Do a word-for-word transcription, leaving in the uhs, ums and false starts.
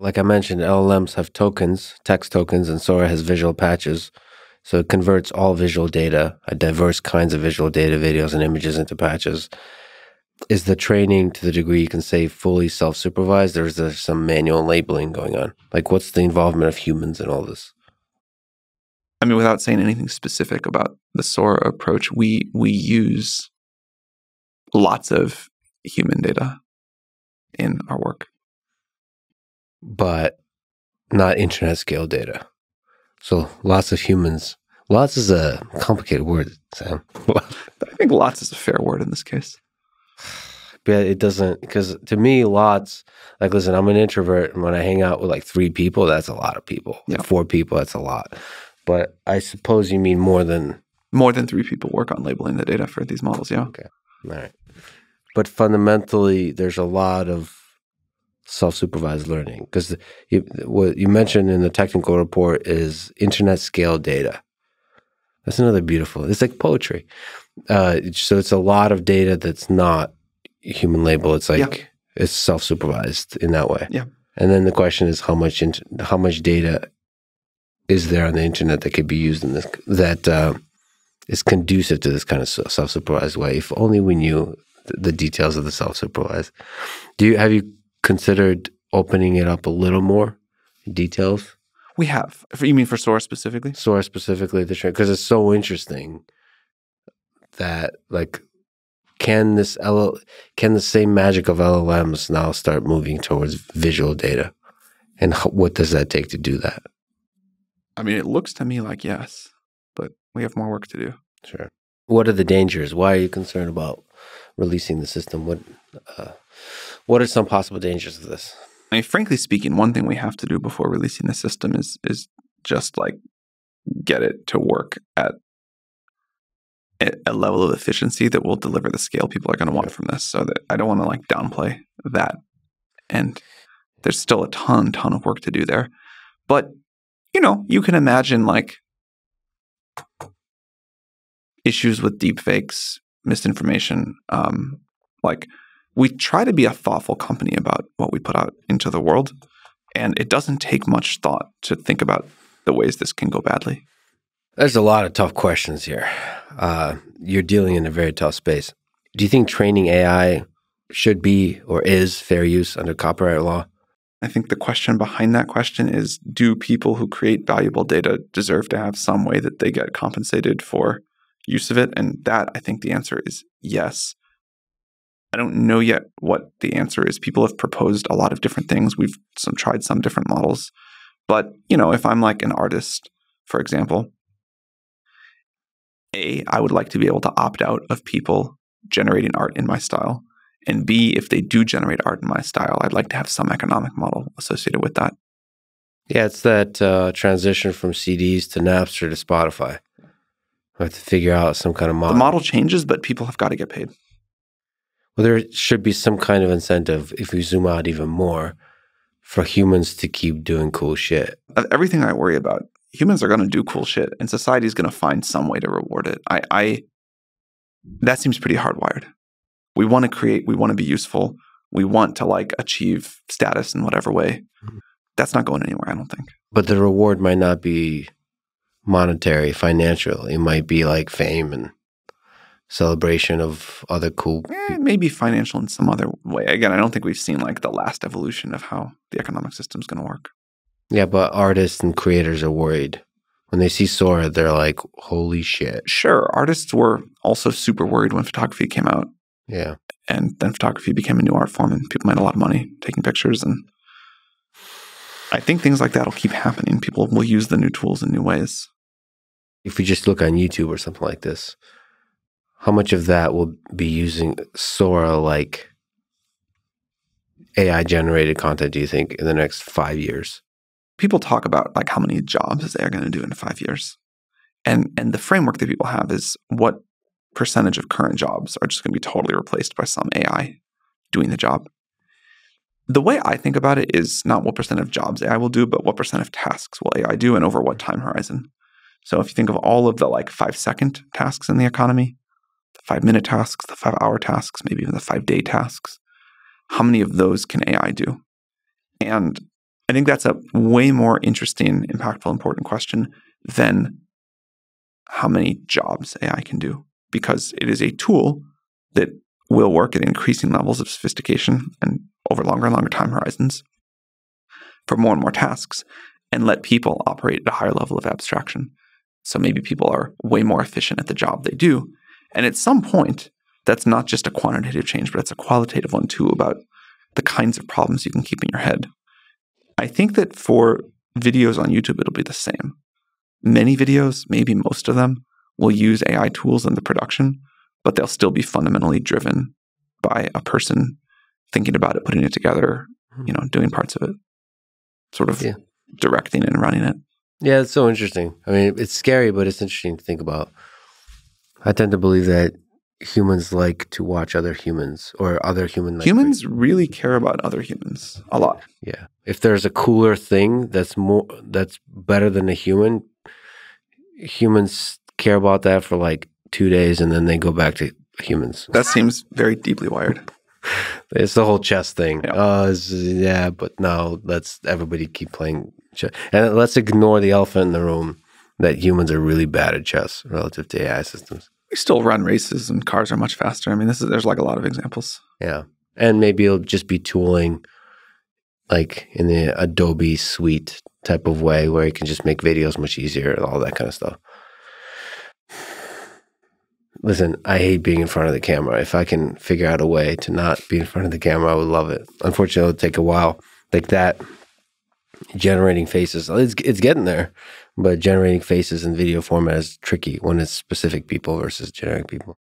Like I mentioned, L L Ms have tokens, text tokens, and Sora has visual patches. So it converts all visual data, diverse kinds of visual data, videos and images, into patches. Is the training to the degree you can say fully self-supervised, or is there some manual labeling going on? Like, what's the involvement of humans in all this? I mean, without saying anything specific about the Sora approach, we we use lots of human data in our work. But not internet scale data. So lots of humans. Lots is a complicated word, Sam. I think lots is a fair word in this case. But it doesn't, because to me, lots, like, listen, I'm an introvert, and when I hang out with like three people, that's a lot of people. Yeah. Like four people, that's a lot. But I suppose you mean more than... More than three people work on labeling the data for these models, yeah. Okay, all right. But fundamentally, there's a lot of self-supervised learning, because you, what you mentioned in the technical report is internet-scale data. That's another beautiful... It's like poetry. Uh, so it's a lot of data that's not human label. It's like, yeah, it's self-supervised in that way. Yeah. And then the question is how much how much data is there on the internet that could be used in this, that uh, is conducive to this kind of self-supervised way? If only we knew the details of the self-supervised. Do you have you considered opening it up a little more? Details? We have. You mean for Sora specifically? Sora specifically, the because it's so interesting. That like, can this L can the same magic of L L Ms now start moving towards visual data, and how, what does that take to do that? I mean, it looks to me like yes, but we have more work to do. Sure. What are the dangers? Why are you concerned about releasing the system? What uh, what are some possible dangers of this? I mean, frankly speaking, one thing we have to do before releasing the system is is just like get it to work at a level of efficiency that will deliver the scale people are going to want from this. So that I don't want to like downplay that. And there's still a ton, ton of work to do there. But, you know, you can imagine like issues with deepfakes, misinformation. Um, like we try to be a thoughtful company about what we put out into the world. And it doesn't take much thought to think about the ways this can go badly. There's a lot of tough questions here. Uh, you're dealing in a very tough space. Do you think training A I should be or is fair use under copyright law? I think the question behind that question is, do people who create valuable data deserve to have some way that they get compensated for use of it? And that, I think the answer is yes. I don't know yet what the answer is. People have proposed a lot of different things. We've some, tried some different models. But, you know, if I'm like an artist, for example, A, I would like to be able to opt out of people generating art in my style. And B, if they do generate art in my style, I'd like to have some economic model associated with that. Yeah, it's that uh, transition from C Ds to Napster to Spotify. I have to figure out some kind of model. The model changes, but people have got to get paid. Well, there should be some kind of incentive, if we zoom out even more, for humans to keep doing cool shit. Everything I worry about. Humans are going to do cool shit, and society is going to find some way to reward it. I, I, that seems pretty hardwired. We want to create, we want to be useful, we want to like achieve status in whatever way. That's not going anywhere, I don't think. But the reward might not be monetary, financial. It might be like fame and celebration of other cool. Eh, maybe financial in some other way. Again, I don't think we've seen like the last evolution of how the economic system is going to work. Yeah, but artists and creators are worried. When they see Sora, they're like, holy shit. Sure, artists were also super worried when photography came out. Yeah. And then photography became a new art form, and people made a lot of money taking pictures. And I think things like that will keep happening. People will use the new tools in new ways. If we just look on YouTube or something like this, how much of that will be using Sora-like A I-generated content, do you think, in the next five years? People talk about like how many jobs they are going to do in five years. And, and the framework that people have is what percentage of current jobs are just going to be totally replaced by some A I doing the job. The way I think about it is not what percent of jobs A I will do, but what percent of tasks will A I do and over what time horizon. So if you think of all of the like five-second tasks in the economy, the five-minute tasks, the five-hour tasks, maybe even the five-day tasks, how many of those can A I do? And I think that's a way more interesting, impactful, important question than how many jobs A I can do, because it is a tool that will work at increasing levels of sophistication and over longer and longer time horizons for more and more tasks, and let people operate at a higher level of abstraction. So maybe people are way more efficient at the job they do. And at some point, that's not just a quantitative change, but it's a qualitative one too, about the kinds of problems you can keep in your head. I think that for videos on YouTube, it'll be the same. Many videos, maybe most of them, will use A I tools in the production, but they'll still be fundamentally driven by a person thinking about it, putting it together, you know, doing parts of it, sort of yeah. directing and running it. Yeah, it's so interesting. I mean, it's scary, but it's interesting to think about. I tend to believe that humans like to watch other humans or other human like humans creatures. Really care about other humans a lot. Yeah. If there's a cooler thing that's more that's better than a human, humans care about that for like two days and then they go back to humans. That seems very deeply wired. It's the whole chess thing. Yeah. Uh, yeah, but now let's everybody keep playing chess. And let's ignore the elephant in the room that humans are really bad at chess relative to A I systems. We still run races and cars are much faster. I mean, this is there's like a lot of examples. Yeah. And maybe it'll just be tooling like in the Adobe Suite type of way where you can just make videos much easier and all that kind of stuff. Listen, I hate being in front of the camera. If I can figure out a way to not be in front of the camera, I would love it. Unfortunately, it'll take a while. Like that, generating faces, it's, it's getting there. But generating faces in video format is tricky when it's specific people versus generic people.